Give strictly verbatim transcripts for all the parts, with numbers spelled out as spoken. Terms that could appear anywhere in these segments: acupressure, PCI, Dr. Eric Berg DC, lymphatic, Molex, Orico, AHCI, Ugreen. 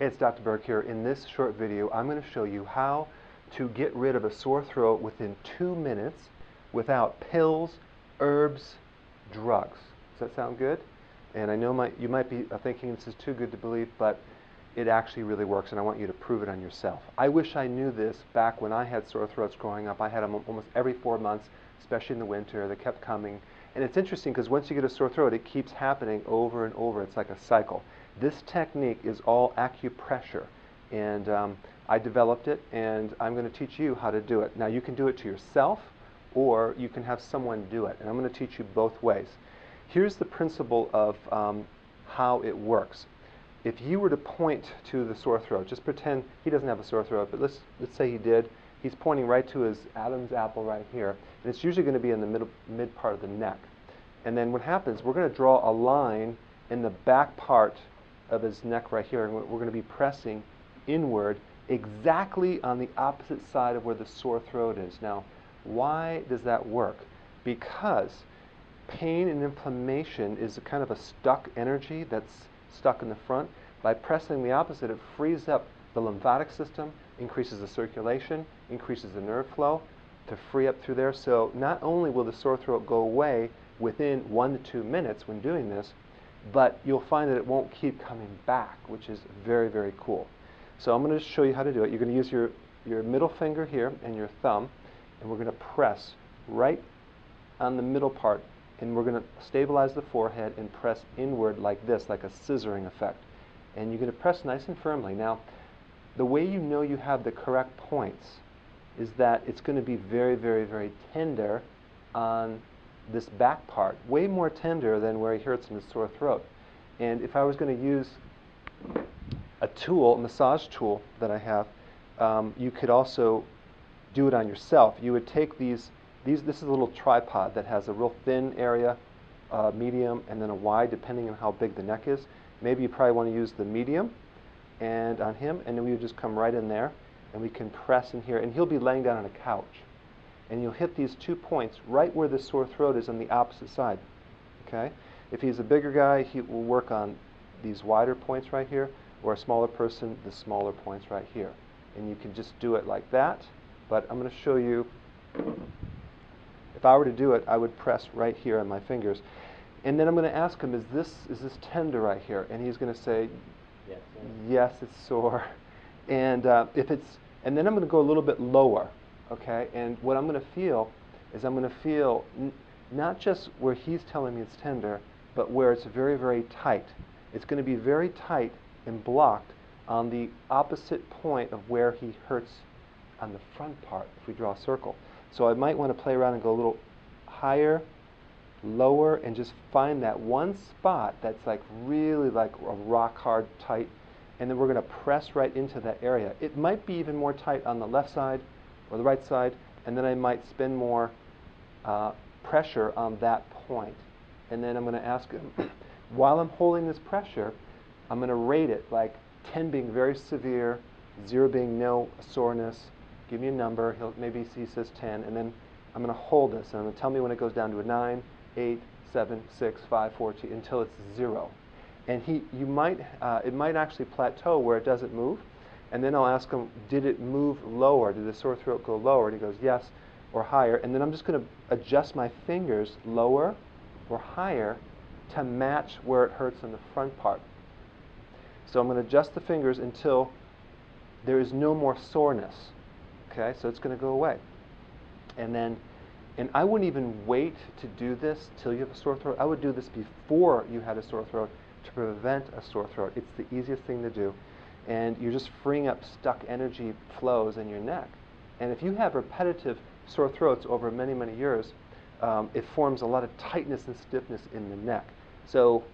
It's Doctor Berg here. In this short video, I'm going to show you how to get rid of a sore throat within two minutes without pills, herbs, drugs. Does that sound good? And I know my, you might be thinking this is too good to believe, but it actually really works, and I want you to prove it on yourself. I wish I knew this back when I had sore throats growing up. I had them almost every four months, especially in the winter. They kept coming. And it's interesting because once you get a sore throat, it keeps happening over and over. It's like a cycle. This technique is all acupressure, and um, I developed it, and I'm going to teach you how to do it. Now, you can do it to yourself, or you can have someone do it, and I'm going to teach you both ways. Here's the principle of um, how it works. If you were to point to the sore throat, just pretend he doesn't have a sore throat, but let's, let's say he did. He's pointing right to his Adam's apple right here, and it's usually going to be in the middle, mid part of the neck. And then what happens, we're going to draw a line in the back part of his neck right here, and we're going to be pressing inward exactly on the opposite side of where the sore throat is. Now, why does that work? Because pain and inflammation is a kind of a stuck energy that's stuck in the front. By pressing the opposite, it frees up the lymphatic system, increases the circulation, increases the nerve flow to free up through there. So not only will the sore throat go away within one to two minutes when doing this, but you'll find that it won't keep coming back, which is very, very cool. So I'm going to show you how to do it. You're going to use your, your middle finger here and your thumb, and we're going to press right on the middle part, and we're going to stabilize the forehead and press inward like this, like a scissoring effect. And you're going to press nice and firmly. Now, the way you know you have the correct points is that it's going to be very, very, very tender on this back part, way more tender than where he hurts in the sore throat. And if I was going to use a tool, a massage tool that I have, um, you could also do it on yourself. You would take these, these, this is a little tripod that has a real thin area, uh, medium, and then a wide, depending on how big the neck is. Maybe you probably want to use the medium and on him, and then we would just come right in there, and we can press in here, and he'll be laying down on a couch. And you'll hit these two points right where the sore throat is on the opposite side. Okay? If he's a bigger guy, he will work on these wider points right here, or a smaller person, the smaller points right here. And you can just do it like that, but I'm going to show you, if I were to do it, I would press right here on my fingers. And then I'm going to ask him, is this, is this tender right here? And he's going to say, yes, yes it's sore. And, uh, if it's, and then I'm going to go a little bit lower. Okay, and what I'm going to feel is I'm going to feel n not just where he's telling me it's tender, but where it's very, very tight. It's going to be very tight and blocked on the opposite point of where he hurts on the front part, if we draw a circle. So I might want to play around and go a little higher, lower, and just find that one spot that's like really like a rock hard tight, and then we're going to press right into that area. It might be even more tight on the left side, or the right side, and then I might spend more uh, pressure on that point. And then I'm going to ask him, while I'm holding this pressure, I'm going to rate it, like ten being very severe, zero being no soreness. Give me a number. He'll, maybe he says ten, and then I'm going to hold this, and I'm going to tell me when it goes down to a nine, eight, seven, six, five, four, two, until it's zero. And he, you might, uh, it might actually plateau where it doesn't move. And then I'll ask him, did it move lower? Did the sore throat go lower? And he goes, yes, or higher. And then I'm just going to adjust my fingers lower or higher to match where it hurts in the front part. So I'm going to adjust the fingers until there is no more soreness. Okay, so it's going to go away. And then, and I wouldn't even wait to do this till you have a sore throat. I would do this before you had a sore throat to prevent a sore throat. It's the easiest thing to do. And you're just freeing up stuck energy flows in your neck. And if you have repetitive sore throats over many, many years, um, it forms a lot of tightness and stiffness in the neck. So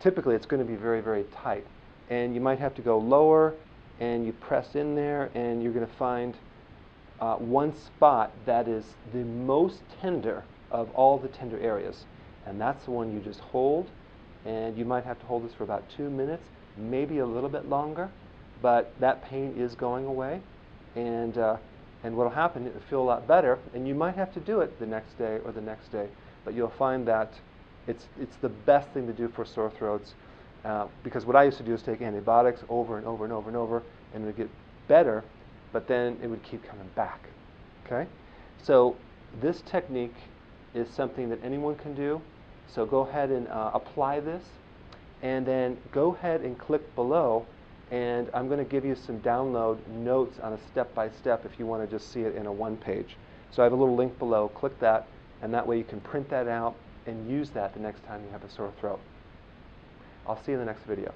typically it's going to be very, very tight. And you might have to go lower, and you press in there, and you're going to find uh, one spot that is the most tender of all the tender areas. And that's the one you just hold. And you might have to hold this for about two minutes. Maybe a little bit longer, but that pain is going away, and uh, and what'll happen, it'll feel a lot better, and you might have to do it the next day or the next day, but you'll find that it's it's the best thing to do for sore throats. Uh, because what I used to do is take antibiotics over and over and over and over, and it would get better, but then it would keep coming back. Okay? So this technique is something that anyone can do. So go ahead and uh, apply this, and then go ahead and click below, and I'm going to give you some download notes on a step-by-step if you want to just see it in a one page. So I have a little link below. Click that, and that way you can print that out and use that the next time you have a sore throat. I'll see you in the next video.